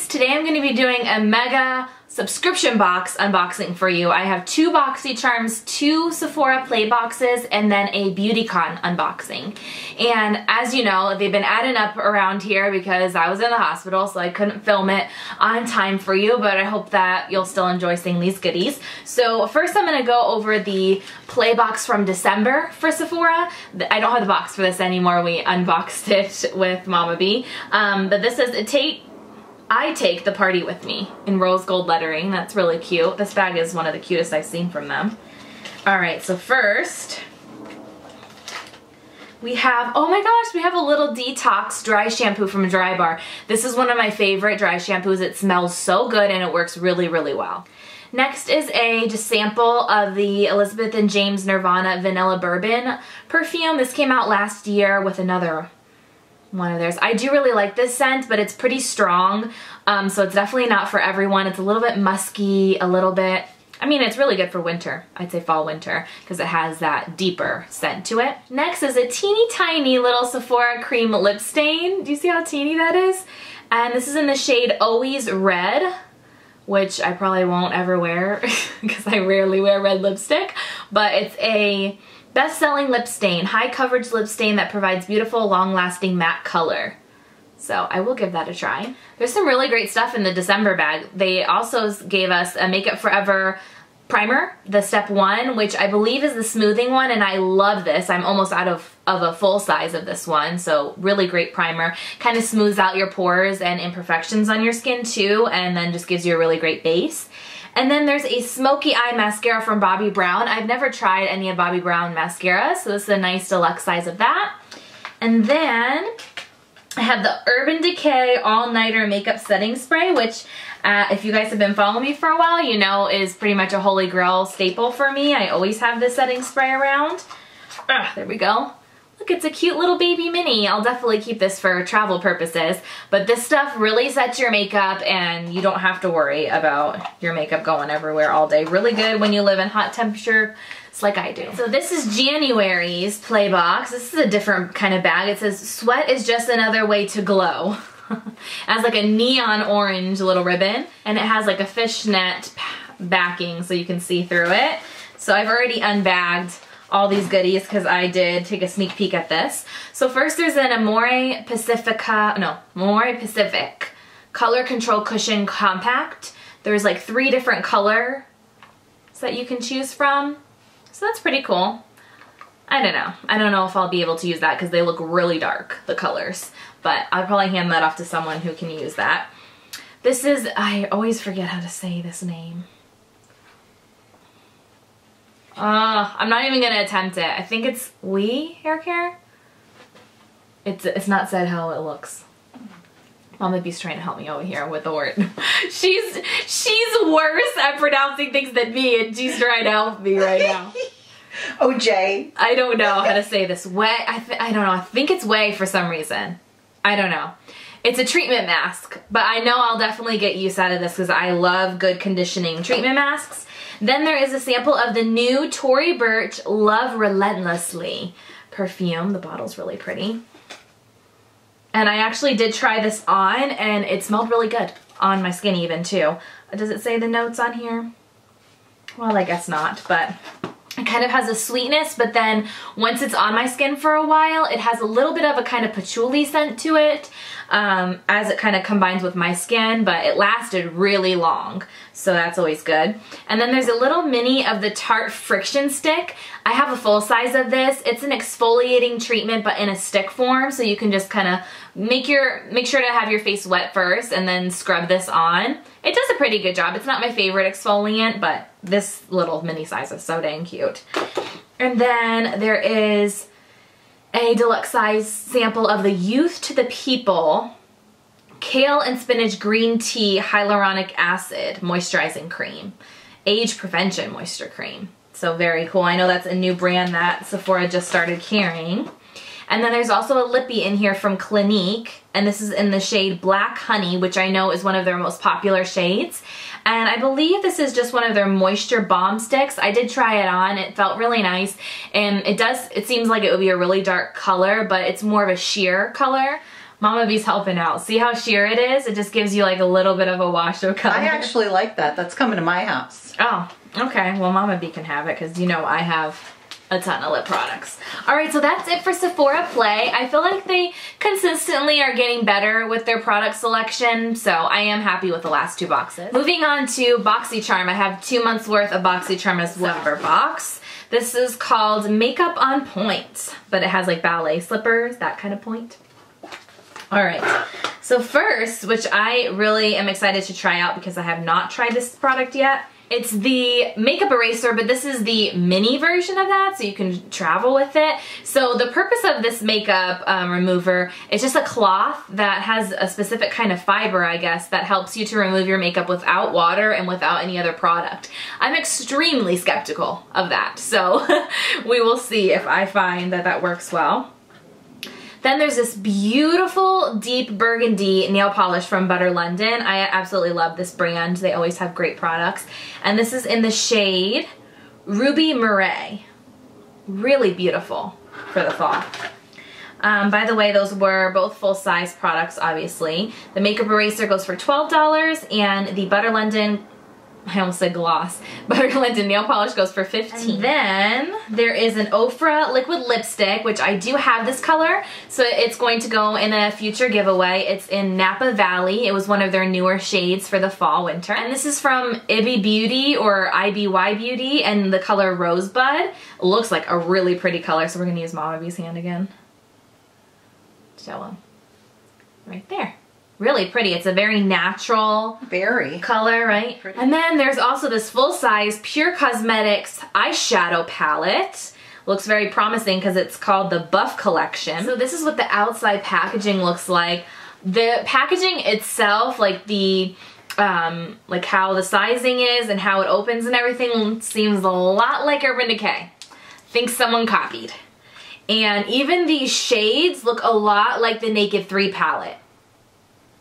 guys, today I'm going to be doing a mega subscription box unboxing for you. I have two Boxycharms, two Sephora Play boxes, and then a Beautycon unboxing. And as you know, they've been adding up around here because I was in the hospital, so I couldn't film it on time for you, but I hope that you'll still enjoy seeing these goodies. So first I'm going to go over the Play box from December for Sephora. I don't have the box for this anymore. We unboxed it with Mama B. But this is a Tate. I take the party with me in rose gold lettering. That's really cute. This bag is one of the cutest I've seen from them. All right, so first we have, oh my gosh, we have a little detox dry shampoo from Dry Bar. This is one of my favorite dry shampoos. It smells so good and it works really, really well. Next is a just sample of the Elizabeth and James Nirvana Vanilla Bourbon perfume. This came out last year with another one of theirs. I do really like this scent, but it's pretty strong, so it's definitely not for everyone. It's a little bit musky, a little bit, I mean, it's really good for winter. I'd say fall winter because it has that deeper scent to it. Next is a teeny tiny little Sephora cream lip stain. Do you see how teeny that is? And this is in the shade Always Red, which I probably won't ever wear because I rarely wear red lipstick, but it's a best-selling lip stain, high-coverage lip stain that provides beautiful, long-lasting matte color. So I will give that a try. There's some really great stuff in the December bag. They also gave us a Make Up Forever primer, the Step 1, which I believe is the smoothing one, and I love this. I'm almost out of a full size of this one, so really great primer. Kind of smooths out your pores and imperfections on your skin, too, and then just gives you a really great base. And then there's a Smoky Eye Mascara from Bobbi Brown. I've never tried any of Bobbi Brown mascaras, so this is a nice deluxe size of that. And then I have the Urban Decay All Nighter Makeup Setting Spray, which if you guys have been following me for a while, you know is pretty much a holy grail staple for me. I always have this setting spray around. There we go. Look, it's a cute little baby mini. I'll definitely keep this for travel purposes, but this stuff really sets your makeup and you don't have to worry about your makeup going everywhere all day. Really good when you live in hot temperature, it's like I do. So this is January's Play box. This is a different kind of bag. It says, sweat is just another way to glow. It has like a neon orange little ribbon and it has like a fishnet backing so you can see through it. So I've already unbagged all these goodies because I did take a sneak peek at this. So first there's an Amorepacific Color Control Cushion Compact. There's like 3 different colors that you can choose from. So that's pretty cool. I don't know if I'll be able to use that because they look really dark, the colors. But I'll probably hand that off to someone who can use that. This is, I always forget how to say this name. I'm not even gonna attempt it. I think it's We Hair Care. It's not said how it looks. Mama B's trying to help me over here with the word. she's worse at pronouncing things than me, and she's trying to help me right now. Oh, Jay. I don't know how to say this. Way. I don't know. I think it's Way for some reason. I don't know. It's a treatment mask, but I know I'll definitely get use out of this because I love good conditioning treatment masks. Then there is a sample of the new Tory Burch Love Relentlessly perfume. The bottle's really pretty. And I actually did try this on and it smelled really good on my skin even too. Does it say the notes on here? Well, I guess not, but it kind of has a sweetness, but then once it's on my skin for a while, it has a little bit of a kind of patchouli scent to it as it kind of combines with my skin, but it lasted really long, so that's always good. And then there's a little mini of the Tarte Friction Stick. I have a full size of this. It's an exfoliating treatment, but in a stick form, so you can just kind of make sure to have your face wet first and then scrub this on. It does a pretty good job. It's not my favorite exfoliant, but this little mini size is so dang cute. And then there is a deluxe size sample of the Youth to the People Kale and Spinach Green Tea Hyaluronic Acid Moisturizing Cream. Age Prevention Moisture Cream. So very cool. I know that's a new brand that Sephora just started carrying. And then there's also a lippy in here from Clinique, and this is in the shade Black Honey, which I know is one of their most popular shades. And I believe this is just one of their moisture balm sticks. I did try it on. It felt really nice, and it seems like it would be a really dark color, but it's more of a sheer color. Mama B's helping out. See how sheer it is? It just gives you like a little bit of a wash of color. I actually like that. That's coming to my house. Oh, okay. Well, Mama B can have it because you know I have a ton of lip products. Alright, so that's it for Sephora Play. I feel like they consistently are getting better with their product selection, so I am happy with the last two boxes. Moving on to Boxycharm. I have 2 months worth of Boxycharm as slipper box. This is called Make Up on Point, but it has like ballet slippers, that kind of point. Alright, so first, which I really am excited to try out because I have not tried this product yet, it's the makeup eraser, but this is the mini version of that, so you can travel with it. So the purpose of this makeup remover is just a cloth that has a specific kind of fiber, I guess, that helps you to remove your makeup without water and without any other product. I'm extremely skeptical of that, so we will see if I find that that works well. Then there's this beautiful deep burgundy nail polish from Butter London. I absolutely love this brand. They always have great products. And this is in the shade Ruby Murray. Really beautiful for the fall. By the way, those were both full-size products, obviously. The makeup eraser goes for $12 and the Butter London, I almost said gloss, Butter London nail polish goes for $15. And then there is an OFRA liquid lipstick, which I do have this color, so it's going to go in a future giveaway. It's in Napa Valley. It was one of their newer shades for the fall winter. And this is from Ibi Beauty or IBY Beauty, and the color Rosebud. It looks like a really pretty color, so we're gonna use Mama B's hand again. Show them. Right there. Really pretty. It's a very natural color, right? Pretty. And then there's also this full-size Pure Cosmetics eyeshadow palette. Looks very promising because it's called the Buff Collection. So this is what the outside packaging looks like. The packaging itself, like the like how the sizing is and how it opens and everything, seems a lot like Urban Decay. Think someone copied. And even these shades look a lot like the Naked 3 palette.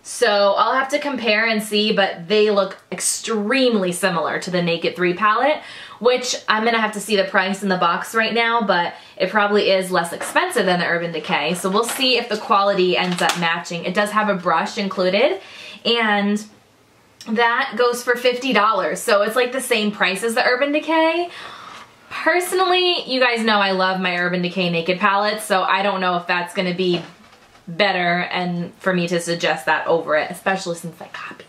So I'll have to compare and see, but they look extremely similar to the Naked 3 palette, which I'm gonna have to see the price in the box right now, but it probably is less expensive than the Urban Decay. So we'll see if the quality ends up matching. It does have a brush included, and that goes for $50. So it's like the same price as the Urban Decay. Personally, you guys know I love my Urban Decay Naked palette, so I don't know if that's gonna be better and for me to suggest that over it, especially since I copied.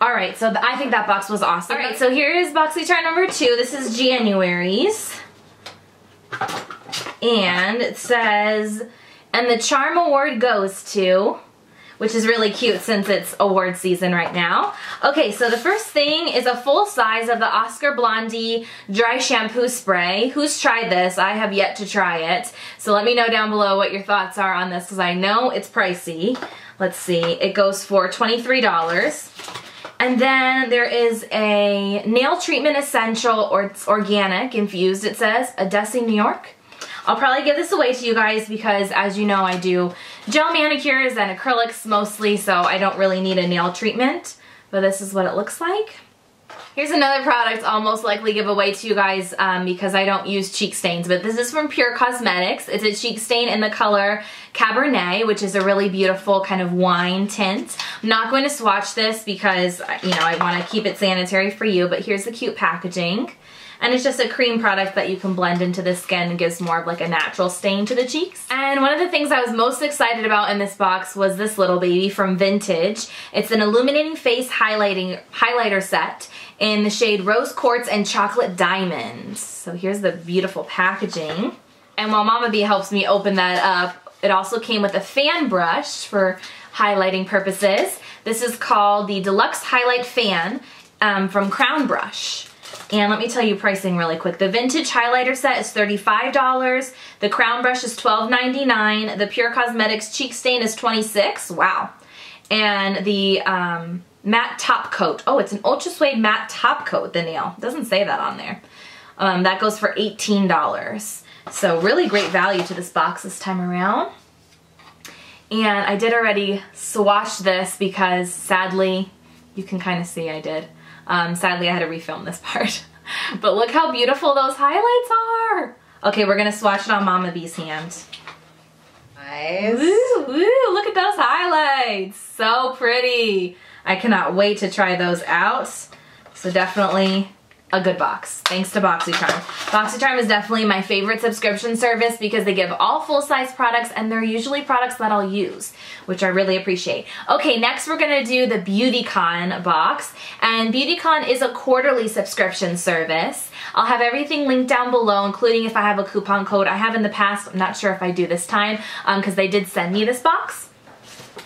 Alright, so I think that box was awesome. Alright, so here is Boxycharm number 2. This is January's. And it says, and the Charm Award goes to, which is really cute since it's award season right now. Okay, so the first thing is a full size of the Oscar Blondie Dry Shampoo Spray. Who's tried this? I have yet to try it. So let me know down below what your thoughts are on this because I know it's pricey. Let's see, it goes for $23. And then there is a Nail Treatment Essential, or it's organic infused, it says, Adessi, New York. I'll probably give this away to you guys because, as you know, I do gel manicures and acrylics mostly, so I don't really need a nail treatment, but this is what it looks like. Here's another product I'll most likely give away to you guys because I don't use cheek stains, but this is from Pure Cosmetics. It's a cheek stain in the color Cabernet, which is a really beautiful kind of wine tint. I'm not going to swatch this because, you know, I want to keep it sanitary for you, but here's the cute packaging. And it's just a cream product that you can blend into the skin and gives more of like a natural stain to the cheeks. And one of the things I was most excited about in this box was this little baby from Vintage. It's an illuminating face highlighter set in the shade Rose Quartz and Chocolate Diamond. So here's the beautiful packaging. And while Mama B helps me open that up, it also came with a fan brush for highlighting purposes. This is called the Deluxe Highlight Fan from Crown Brush. And let me tell you pricing really quick. The Vintage highlighter set is $35. The Crown Brush is $12.99. The Pure Cosmetics cheek stain is $26. Wow. And the matte top coat. Oh, it's an ultra suede matte top coat, the nail. Doesn't say that on there. That goes for $18. So really great value to this box this time around. And I did already swatch this because sadly, you can kind of see I did. Sadly, I had to refilm this part. But look how beautiful those highlights are! Okay, we're gonna swatch it on Mama B's hand. Nice. Ooh. Ooh, look at those highlights. So pretty. I cannot wait to try those out. So definitely a good box. Thanks to Boxycharm. Boxycharm is definitely my favorite subscription service because they give all full-size products and they're usually products that I'll use, which I really appreciate. Okay, next we're gonna do the Beautycon box. And Beautycon is a quarterly subscription service. I'll have everything linked down below, including if I have a coupon code. I have in the past, I'm not sure if I do this time because they did send me this box.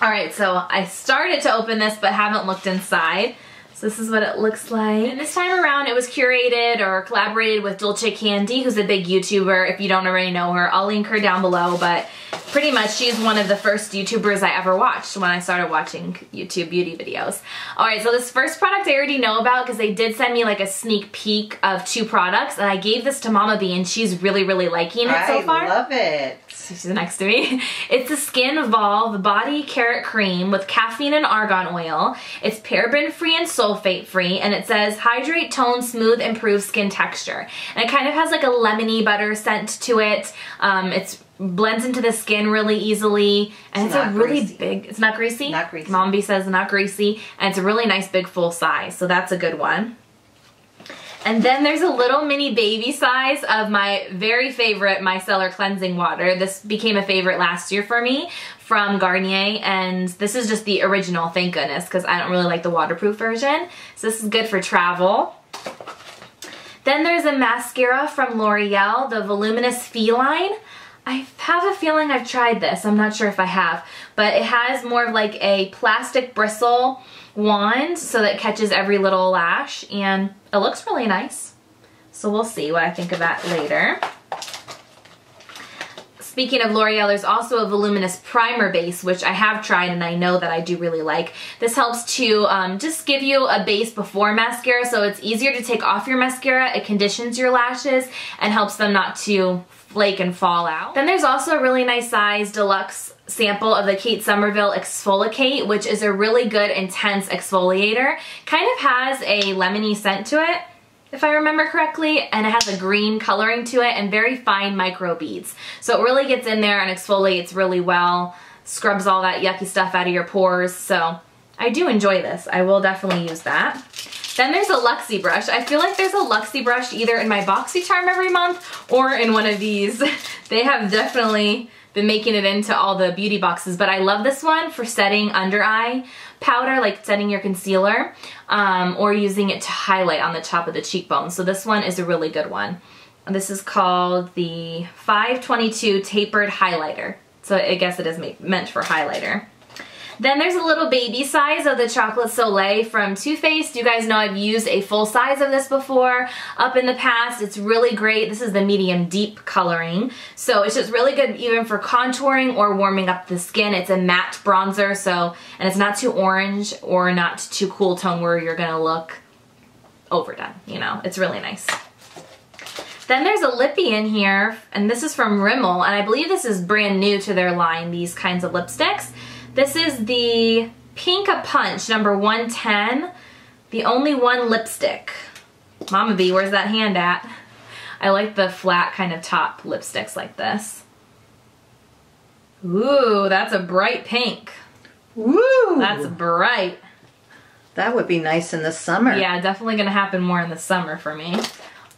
All right, so I started to open this but haven't looked inside. So this is what it looks like. And this time around it was curated or collaborated with Dulce Candy, who's a big YouTuber. If you don't already know her, I'll link her down below, but pretty much she's one of the first YouTubers I ever watched when I started watching YouTube beauty videos. All right, so this first product I already know about because they did send me like a sneak peek of two products, and I gave this to Mama B and she's really liking it so far. I love it. She's next to me. It's the Skinvolve Body Carrot Cream with caffeine and argan oil. It's paraben-free and sulfate-free, and it says hydrate, tone, smooth, improve skin texture. And it kind of has like a lemony butter scent to it. It's blends into the skin really easily, and it's a really greasy. Big, it's not greasy? Not greasy. Mom B says not greasy, and it's a really nice big full size, so that's a good one. And then there's a little mini baby size of my very favorite micellar cleansing water. This became a favorite last year for me from Garnier, and this is just the original, thank goodness, because I don't really like the waterproof version. So this is good for travel. Then there's a mascara from L'Oreal, the Voluminous Feline. I have a feeling I've tried this, I'm not sure if I have, but it has more of like a plastic bristle wand so that it catches every little lash, and it looks really nice. So we'll see what I think of that later. Speaking of L'Oreal, there's also a voluminous primer base, which I have tried and I know that I do really like. This helps to just give you a base before mascara, so it's easier to take off your mascara, it conditions your lashes, and helps them not to flake and fall out. Then there's also a really nice size deluxe sample of the Kate Somerville Exfoli-Kate, which is a really good intense exfoliator. Kind of has a lemony scent to it, if I remember correctly, and it has a green coloring to it and very fine micro beads. So it really gets in there and exfoliates really well, scrubs all that yucky stuff out of your pores. So I do enjoy this. I will definitely use that. Then there's a Luxie brush. I feel like there's a Luxie brush either in my Boxycharm every month or in one of these. They have definitely been making it into all the beauty boxes, but I love this one for setting under eye powder, like setting your concealer, or using it to highlight on the top of the cheekbone. So this one is a really good one. This is called the 522 Tapered Highlighter. So I guess it is meant for highlighter. Then there's a little baby size of the Chocolate Soleil from Too Faced. You guys know I've used a full size of this before up in the past. It's really great. This is the medium deep coloring. So it's just really good even for contouring or warming up the skin. It's a matte bronzer, so, and it's not too orange or not too cool tone where you're gonna look overdone, you know. It's really nice. Then there's a lippy in here, and this is from Rimmel, and I believe this is brand new to their line, these kinds of lipsticks. This is the Pink-a-Punch number 110, the only one lipstick. Mama B, where's that hand at? I like the flat kind of top lipsticks like this. Ooh, that's a bright pink. Woo! That's bright. That would be nice in the summer. Yeah, definitely gonna happen more in the summer for me. All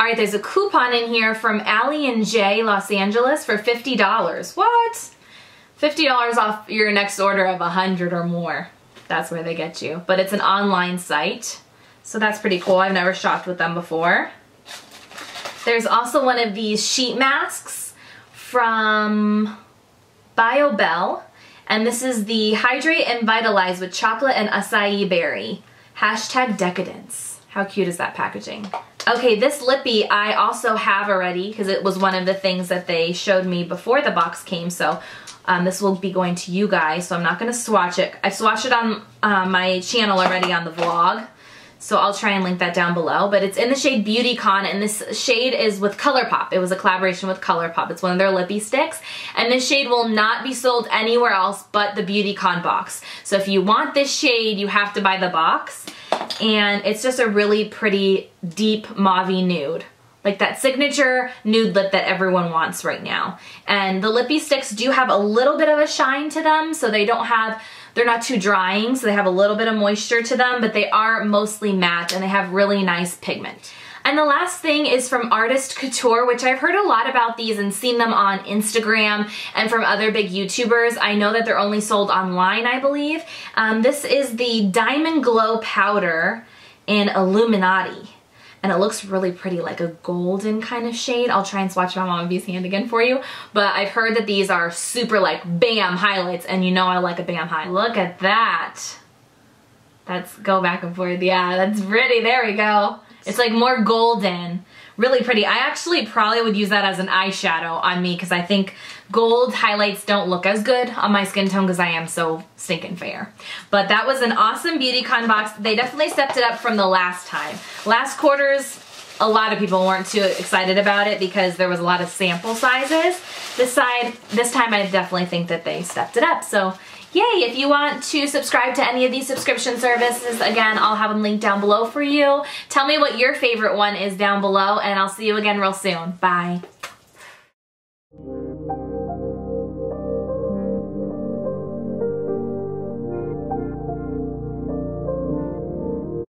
right, there's a coupon in here from Allie and Jay Los Angeles for $50. What? $50 off your next order of 100 or more. That's where they get you. But it's an online site, so that's pretty cool. I've never shopped with them before. There's also one of these sheet masks from BioBell, and this is the Hydrate and Vitalize with Chocolate and Acai Berry. Hashtag Decadence. How cute is that packaging? Okay, this lippy I also have already because it was one of the things that they showed me before the box came, so this will be going to you guys, so I'm not going to swatch it. I've swatched it on my channel already on the vlog, so I'll try and link that down below. But it's in the shade Beautycon, and this shade is with Colourpop. It was a collaboration with Colourpop. It's one of their lippy sticks, and this shade will not be sold anywhere else but the Beautycon box. So if you want this shade, you have to buy the box, and it's just a really pretty deep mauvey nude. like that signature nude lip that everyone wants right now. And the lippy sticks do have a little bit of a shine to them, so they don't have, they're not too drying, so they have a little bit of moisture to them, but they are mostly matte and they have really nice pigment. And the last thing is from Artist Couture, which I've heard a lot about these and seen them on Instagram and from other big YouTubers. I know that they're only sold online, I believe. This is the Diamond Glow Powder in Illuminati. And it looks really pretty, like a golden kind of shade. I'll try and swatch my Mama V's hand again for you. But I've heard that these are super like bam highlights, and you know I like a bam high. Look at that. That's, go back and forth. Yeah, that's pretty. There we go. It's like more golden. Really pretty. I actually probably would use that as an eyeshadow on me because I think gold highlights don't look as good on my skin tone because I am so stinking fair. But that was an awesome Beautycon box. They definitely stepped it up from the last time. Last quarter's, a lot of people weren't too excited about it because there was a lot of sample sizes. This time I definitely think that they stepped it up. So yay! If you want to subscribe to any of these subscription services, again, I'll have them linked down below for you. Tell me what your favorite one is down below, and I'll see you again real soon. Bye!